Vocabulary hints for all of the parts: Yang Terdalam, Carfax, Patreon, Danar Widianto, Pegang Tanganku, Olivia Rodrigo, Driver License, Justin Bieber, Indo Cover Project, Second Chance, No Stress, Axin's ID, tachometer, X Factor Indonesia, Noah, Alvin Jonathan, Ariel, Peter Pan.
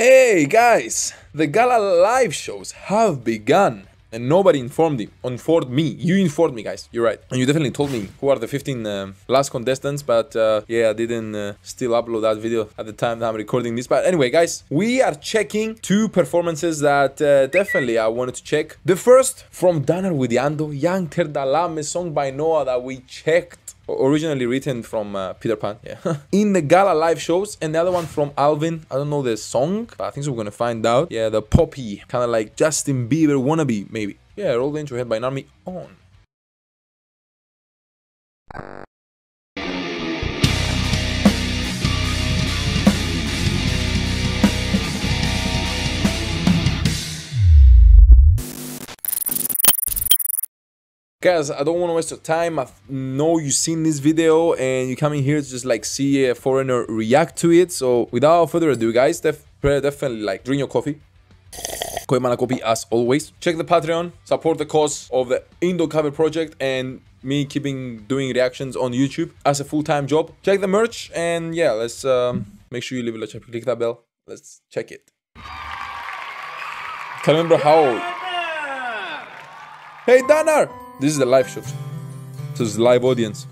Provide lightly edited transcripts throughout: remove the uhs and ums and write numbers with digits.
Hey guys, the gala live shows have begun. And nobody informed him. Informed me. You informed me, guys. You're right. And you definitely told me who are the 15 last contestants. But yeah, I didn't still upload that video at the time that I'm recording this. But anyway, guys, we are checking two performances that definitely I wanted to check. The first from Danar Widianto, Yang Terdalam, a song by Noah that we checked. Originally written from Peter Pan, yeah. In the gala live shows, and the other one from Alvin. I don't know the song, but I think so we're gonna find out. Yeah, the poppy, kind of like Justin Bieber wannabe, maybe. Yeah, roll the intro head by an army on. Guys, I don't want to waste your time. I know you've seen this video and you come in here to just like see a foreigner react to it. So without further ado, guys, definitely like drink your coffee. Koi mana kopi as always. Check the Patreon, support the cause of the Indo Cover Project and me keeping doing reactions on YouTube as a full-time job. Check the merch and yeah, let's make sure you leave a like, click that bell. Let's check it. Can't remember how. Hey, Danar! This is the live show. So it's live audience.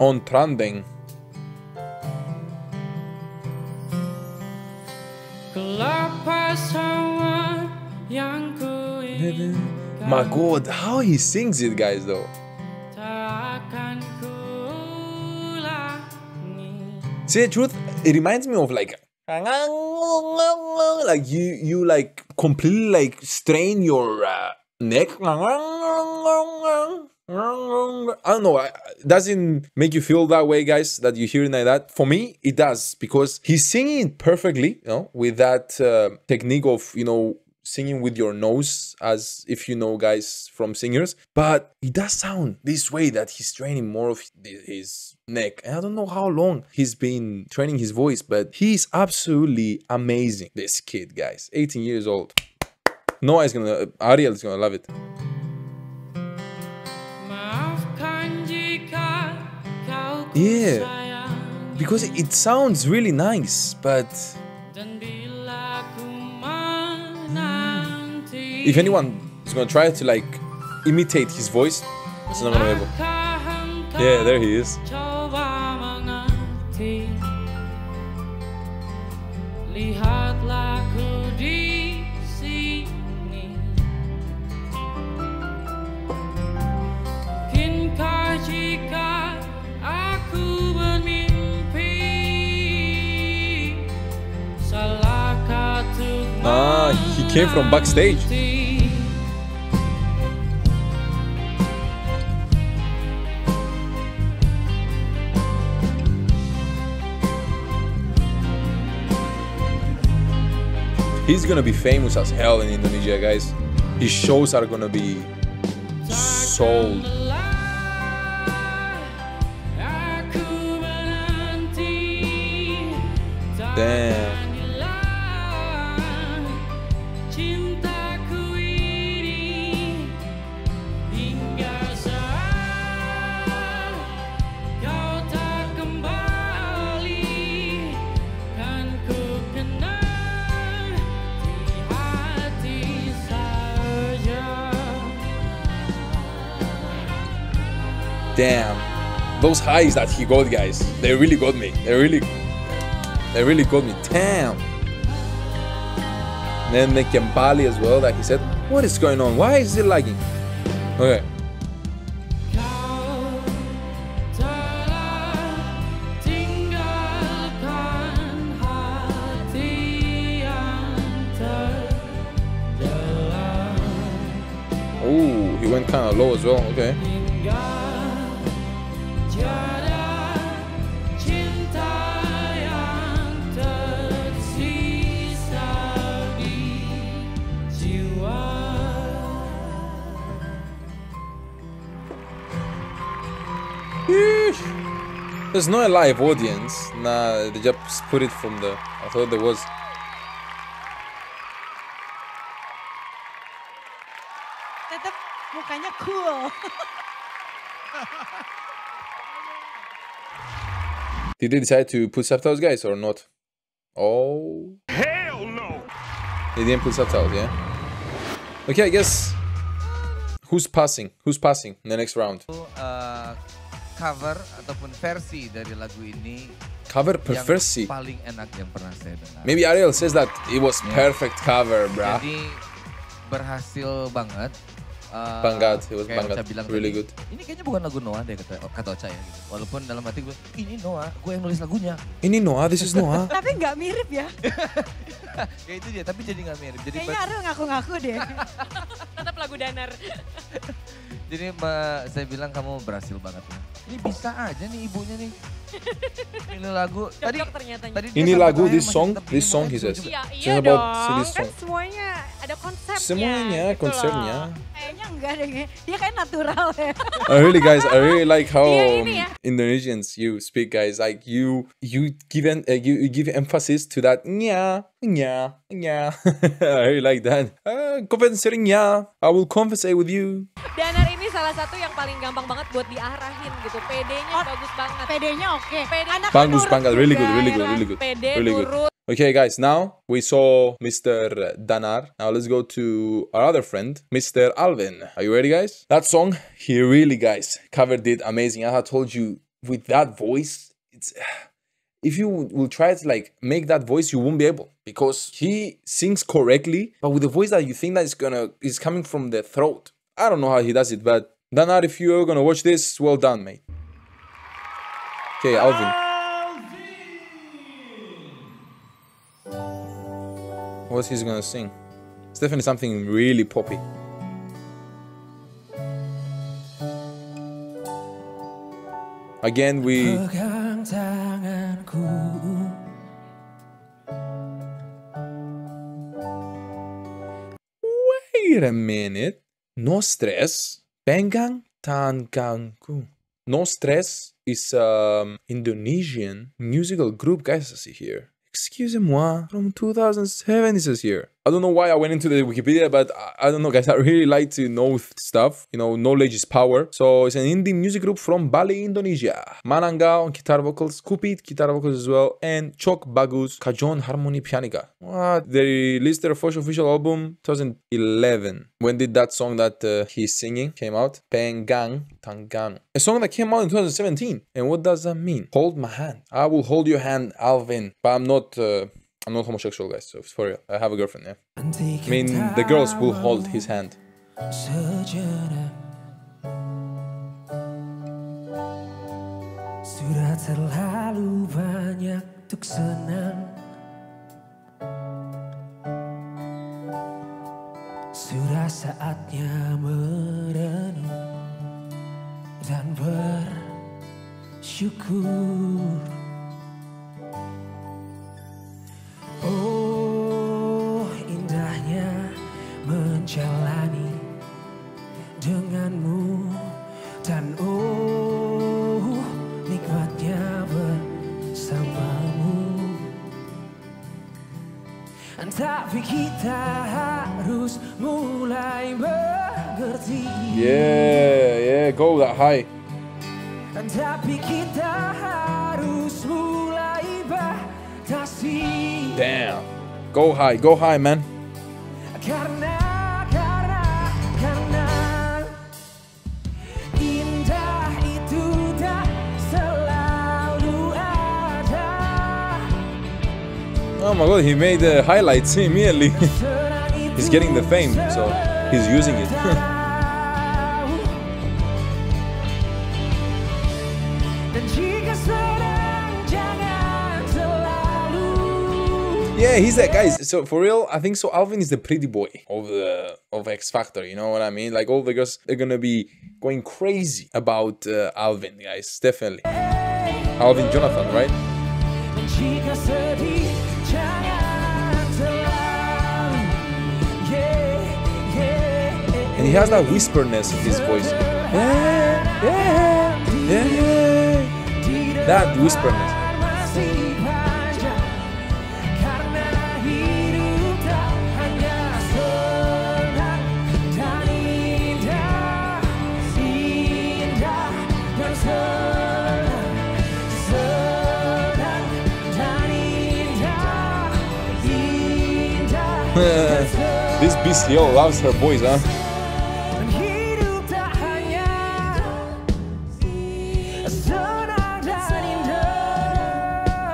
On trending. My God, how he sings it, guys, though. See the truth? It reminds me of like. Like you like completely like strain your neck. I don't know, it doesn't make you feel that way, guys, that you hear it like that. For me, it does, because he's singing it perfectly, you know, with that technique of, you know, singing with your nose, as if you know, guys, from singers. But it does sound this way, that he's training more of his neck. And I don't know how long he's been training his voice, but he's absolutely amazing, this kid, guys. 18 years old. Noah is gonna, Ariel is gonna love it. Yeah, because it sounds really nice, but if anyone is gonna try to like imitate his voice, it's not gonna be able. Yeah, there he is. Ah, he came from backstage. He's gonna be famous as hell in Indonesia, guys. His shows are gonna be sold. Damn. Damn, those highs that he got, guys, they really got me. They really got me. Damn. And then the Kembali as well, that he said, what is going on? Why is it lagging? Okay. Oh, he went kind of low as well. Okay. There's not a live audience. Nah, they just put it from the. I thought there was. Tetap mukanya cool. Did they decide to put subtitles, guys, or not? Oh, hell no! They didn't put subtitles, yeah? Okay, I guess. Who's passing? Who's passing in the next round? Cover ataupun versi dari lagu ini. Cover per versi? Paling enak yang pernah saya dengar. Maybe Ariel says that it was perfect cover, bruh. Jadi berhasil banget. Banggat, it was banggat. Really good. Ini kayaknya bukan lagu Noah deh kata Ocha ya. Gitu. Walaupun dalam hati gue, ini Noah, gue yang nulis lagunya. Ini Noah, this is Noah. Tapi nggak mirip ya. Ya itu dia, tapi jadi nggak mirip. Jadi kayaknya Ariel ngaku-ngaku deh. Tetap lagu Danar. Jadi saya bilang kamu berhasil banget. Ini bisa aja nih ibunya nih. Ini lagu tadi. Tadi ini lagu this song he says. Iya, iya dong. Kan semuanya ada konsepnya. Semuanya gitu konsepnya. Kayaknya enggak deh. Dia kayak natural ya. Really guys, I really like how Indonesians you speak guys. Like you give emphasis to that nya. I really like that. Conversinya, I will converse with you. Danar ini salah satu yang paling gampang banget buat diarahin gitu. PD-nya bagus banget. PD-nya oke. Bagus banget, really good. PD nurut. Okay guys, now we saw Mr. Danar. Now let's go to our other friend, Mr. Alvin. Are you ready guys? That song, he really guys covered it amazing. I had told you with that voice, it's if you will try to like make that voice, you won't be able because he sings correctly, but with the voice that you think that is coming from the throat. I don't know how he does it, but Danar, if you're gonna watch this, well done, mate. Okay, Alvin. What's he gonna sing? It's definitely something really poppy. Again, we. Pegang tanganku. Wait a minute. No Stress. Pegang Tanganku. No Stress is Indonesian musical group, guys. I see here. Excusez-moi. From 2007, this is here. I don't know why I went into the Wikipedia, but I don't know, guys. I really like to know stuff. You know, knowledge is power. So it's an indie music group from Bali, Indonesia. Mananga on guitar vocals, Kupit guitar vocals as well, and Chok Bagus Kajon Harmony Pianika. What? They released their first official album 2011. When did that song that he's singing came out? Pegang Tanganku. A song that came out in 2017. And what does that mean? Hold my hand. I will hold your hand, Alvin. But I'm not homosexual, guys, so for real. I have a girlfriend, yeah. I mean, the girls will hold his hand. Jalani denganmu dan oh nikmatnya bersamamu. Tapi kita harus mulai mengerti. Yeah, go that high. Tapi kita harus mulai batasi. Damn, go high, man. Oh my god, he made the highlights immediately. He's getting the fame, so he's using it. Yeah, he's that guys. So for real, I think so. Alvin is the pretty boy of X Factor. You know what I mean? Like all the girls are gonna be going crazy about Alvin, guys. Definitely. Alvin Jonathan, right? And he has that whisperness in his voice. Yeah. That whisperness. This BCO loves her boys, huh?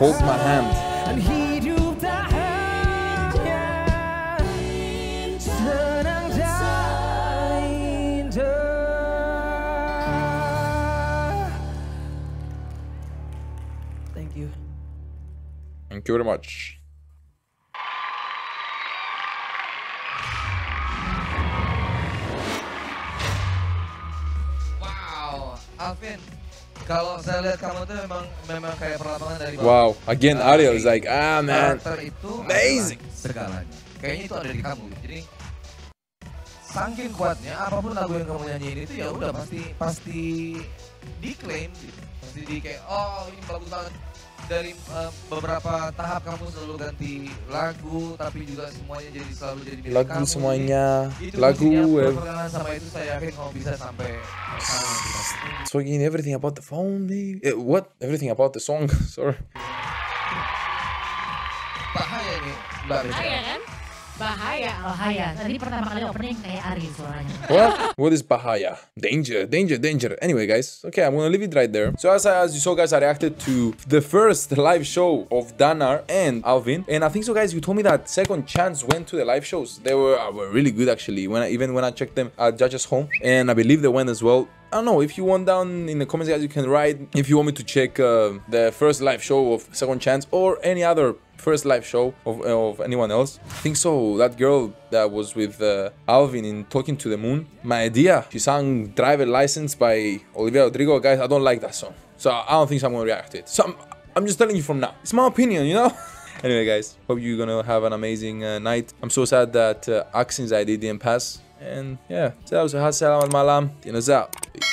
Hold my hand. Thank you. Thank you very much. Wow, Alvin. Kalau saya lihat kamu tuh memang kayak perlapangan dari bawah. Wow, again Ariel is like, ah man, amazing. Segalanya, kayaknya itu ada di kamu. Jadi saking kuatnya, apapun lagu yang kamu nyanyiin itu ya udah pasti diklaim, pasti di kayak, oh ini bagus banget. Dari beberapa tahap kamu selalu ganti lagu, tapi juga semuanya jadi selalu jadi milik lagu kamu, semuanya itu lagu perkenalan sama itu. Saya yakin kamu bisa sampai so in everything about the phone what everything about the song sorry. Bahaya nih Mbak Risa. Bahaya kan? Bahaya tadi pertama kali opening kayak Ari suaranya. What is bahaya? Danger. Anyway guys, okay, I'm gonna leave it right there. So as you saw guys, I reacted to the first live show of Danar and Alvin, and I think so guys, you told me that Second Chance went to the live shows. They were really good actually. When I checked them at Judge's home, and I believe they went as well. I don't know, if you want down in the comments guys, you can write if you want me to check the first live show of Second Chance or any other first live show of anyone else. I think so, that girl that was with Alvin in Talking to the Moon, my idea, she sang Driver License by Olivia Rodrigo. Guys, I don't like that song, so I don't think so I'm gonna react to it. So I'm just telling you from now, it's my opinion, you know. Anyway guys, hope you're gonna have an amazing night. I'm so sad that Axin's ID didn't pass. And yeah, Assalamualaikum warahmatullahi wabarakatuh.